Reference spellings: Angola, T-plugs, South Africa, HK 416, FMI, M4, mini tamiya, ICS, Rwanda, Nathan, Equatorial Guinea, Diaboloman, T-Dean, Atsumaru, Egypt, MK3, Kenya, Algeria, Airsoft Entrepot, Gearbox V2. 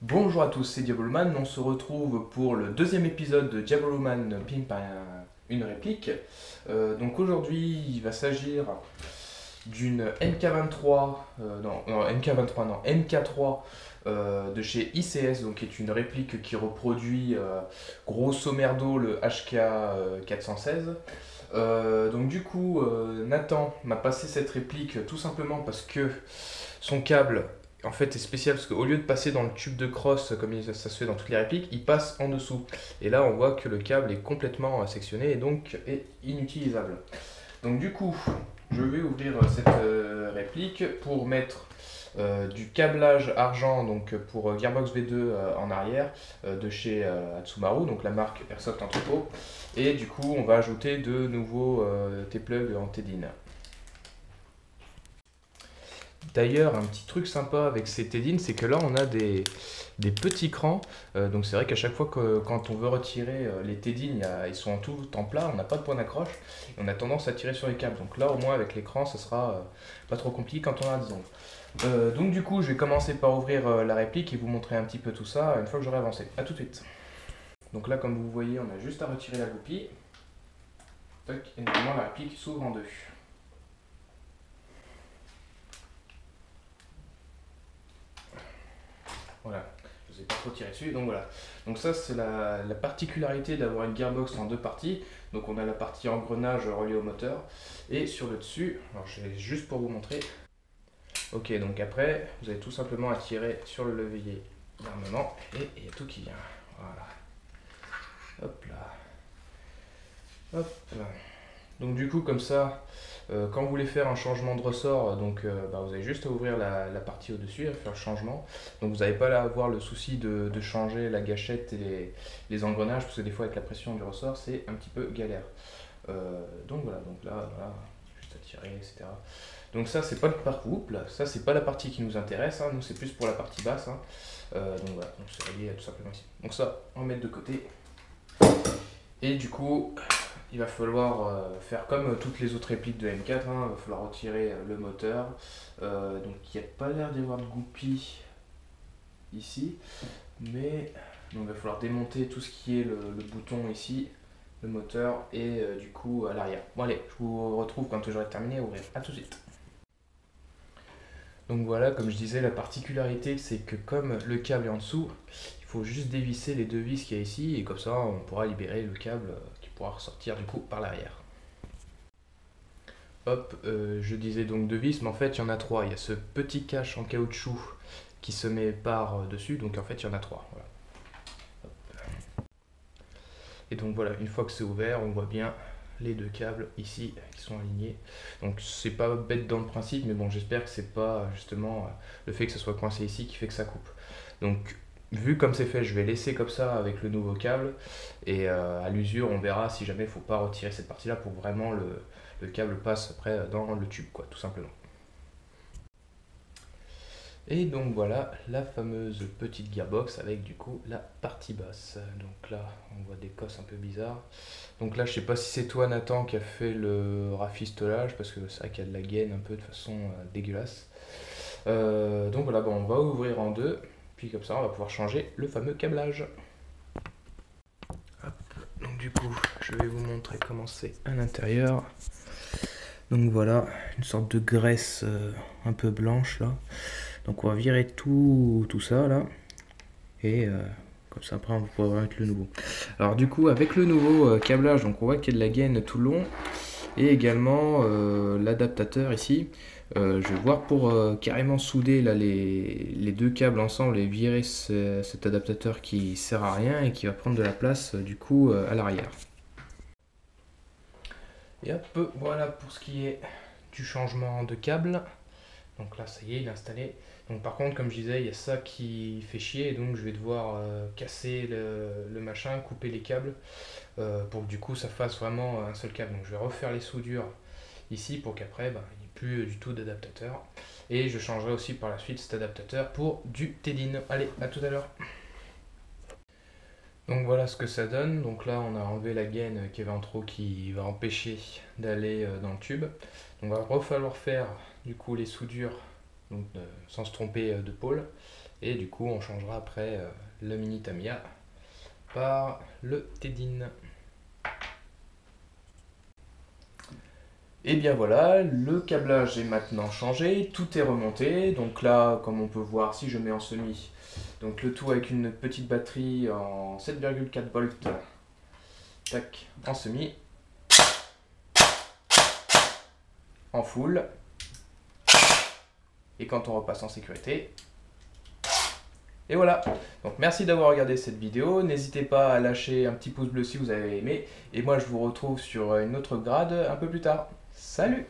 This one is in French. Bonjour à tous, c'est Diaboloman, on se retrouve pour le deuxième épisode de Diaboloman Ping par une réplique. Donc aujourd'hui il va s'agir d'une MK3 de chez ICS, donc qui est une réplique qui reproduit grosso merdo le HK 416. Donc du coup Nathan m'a passé cette réplique tout simplement parce que son câble en fait est spécial, parce qu'au lieu de passer dans le tube de crosse comme ça se fait dans toutes les répliques, il passe en dessous. Et là on voit que le câble est complètement sectionné et donc est inutilisable. Donc du coup je vais ouvrir cette réplique pour mettre du câblage argent, donc pour Gearbox V2 en arrière, de chez Atsumaru, donc la marque Airsoft Entrepot. Et du coup on va ajouter de nouveaux T-plugs en T-Dean. D'ailleurs, un petit truc sympa avec ces T-Dean, c'est que là on a des petits crans. Donc c'est vrai qu'à chaque fois que quand on veut retirer les T-Dean, ils sont en tout en plat, on n'a pas de point d'accroche, on a tendance à tirer sur les câbles. Donc là au moins avec les crans, ça sera pas trop compliqué quand on a des ongles. Donc du coup je vais commencer par ouvrir la réplique et vous montrer un petit peu tout ça une fois que j'aurai avancé. A tout de suite. Donc là comme vous voyez, on a juste à retirer la goupille. Toc, et normalement la réplique s'ouvre en deux. Voilà, je ne vous ai pas trop tiré dessus, donc voilà. Donc ça c'est la particularité d'avoir une gearbox en deux parties. Donc on a la partie engrenage reliée au moteur, et sur le dessus, alors je vais juste pour vous montrer. Ok, donc après vous avez tout simplement à tirer sur le levier d'armement et il y a tout qui vient. Voilà. Hop là. Hop là. Donc du coup comme ça, quand vous voulez faire un changement de ressort, donc, vous avez juste à ouvrir la partie au-dessus et faire le changement. Donc vous n'avez pas à avoir le souci de changer la gâchette et les engrenages, parce que des fois avec la pression du ressort c'est un petit peu galère. Donc voilà, donc là, juste à tirer, etc. Donc ça c'est pas le parcouple, ça c'est pas la partie qui nous intéresse, hein. Nous c'est plus pour la partie basse. Hein. Donc voilà, donc c'est relié tout simplement ici. Donc ça, on va mettre de côté. Et du coup, il va falloir faire comme toutes les autres répliques de M4, hein. Il va falloir retirer le moteur. Donc il n'y a pas l'air d'y avoir de goupilles ici, mais donc, il va falloir démonter tout ce qui est le bouton ici, le moteur et du coup à l'arrière. Bon allez, je vous retrouve quand j'aurai terminé à ouvrir. A tout de suite. Donc voilà, comme je disais, la particularité c'est que comme le câble est en dessous, il faut juste dévisser les deux vis qu'il y a ici et comme ça on pourra libérer le câble qui pourra ressortir du coup par l'arrière. Hop, je disais donc deux vis, mais en fait il y en a trois. Il y a ce petit cache en caoutchouc qui se met par dessus, donc en fait il y en a trois. Voilà. Hop. Et donc voilà, une fois que c'est ouvert, on voit bien les deux câbles ici qui sont alignés. Donc c'est pas bête dans le principe, mais bon, j'espère que c'est pas justement le fait que ça soit coincé ici qui fait que ça coupe. Donc vu comme c'est fait, je vais laisser comme ça avec le nouveau câble et à l'usure on verra si jamais il faut pas retirer cette partie là pour vraiment le câble passe après dans le tube, quoi, tout simplement. Et donc voilà la fameuse petite gearbox avec du coup la partie basse. Donc là on voit des cosses un peu bizarres. Donc là je sais pas si c'est toi Nathan qui a fait le rafistolage, parce que c'est vrai qu'il y a de la gaine un peu de façon dégueulasse. Donc voilà, bon, on va ouvrir en deux, puis comme ça on va pouvoir changer le fameux câblage. Hop, donc du coup je vais vous montrer comment c'est à l'intérieur. Donc voilà, une sorte de graisse un peu blanche là. Donc on va virer tout ça là, et comme ça après on pourra mettre le nouveau. Alors du coup avec le nouveau câblage, donc on voit qu'il y a de la gaine tout le long, et également l'adaptateur ici. Je vais voir pour carrément souder là, les deux câbles ensemble et virer cet adaptateur qui sert à rien et qui va prendre de la place du coup à l'arrière. Et hop, voilà pour ce qui est du changement de câble. Donc là ça y est, il est installé. Donc par contre comme je disais, il y a ça qui fait chier, donc je vais devoir casser le machin, couper les câbles pour que du coup ça fasse vraiment un seul câble. Donc je vais refaire les soudures ici pour qu'après il n'y ait plus du tout d'adaptateur. Et je changerai aussi par la suite cet adaptateur pour du T-Dean. Allez, à tout à l'heure. Donc voilà ce que ça donne. Donc là on a enlevé la gaine qui avait en trop, qui va empêcher d'aller dans le tube. Donc il va falloir faire du coup les soudures, donc sans se tromper de pôle, et du coup on changera après le mini Tamiya par le T-Dean. Et bien voilà, le câblage est maintenant changé, tout est remonté, donc là comme on peut voir, si je mets en semi, donc le tout avec une petite batterie en 7,4 volts, tac, en semi, en full, et quand on repasse en sécurité, et voilà. Donc merci d'avoir regardé cette vidéo, n'hésitez pas à lâcher un petit pouce bleu si vous avez aimé, et moi je vous retrouve sur une autre grade un peu plus tard. Salut!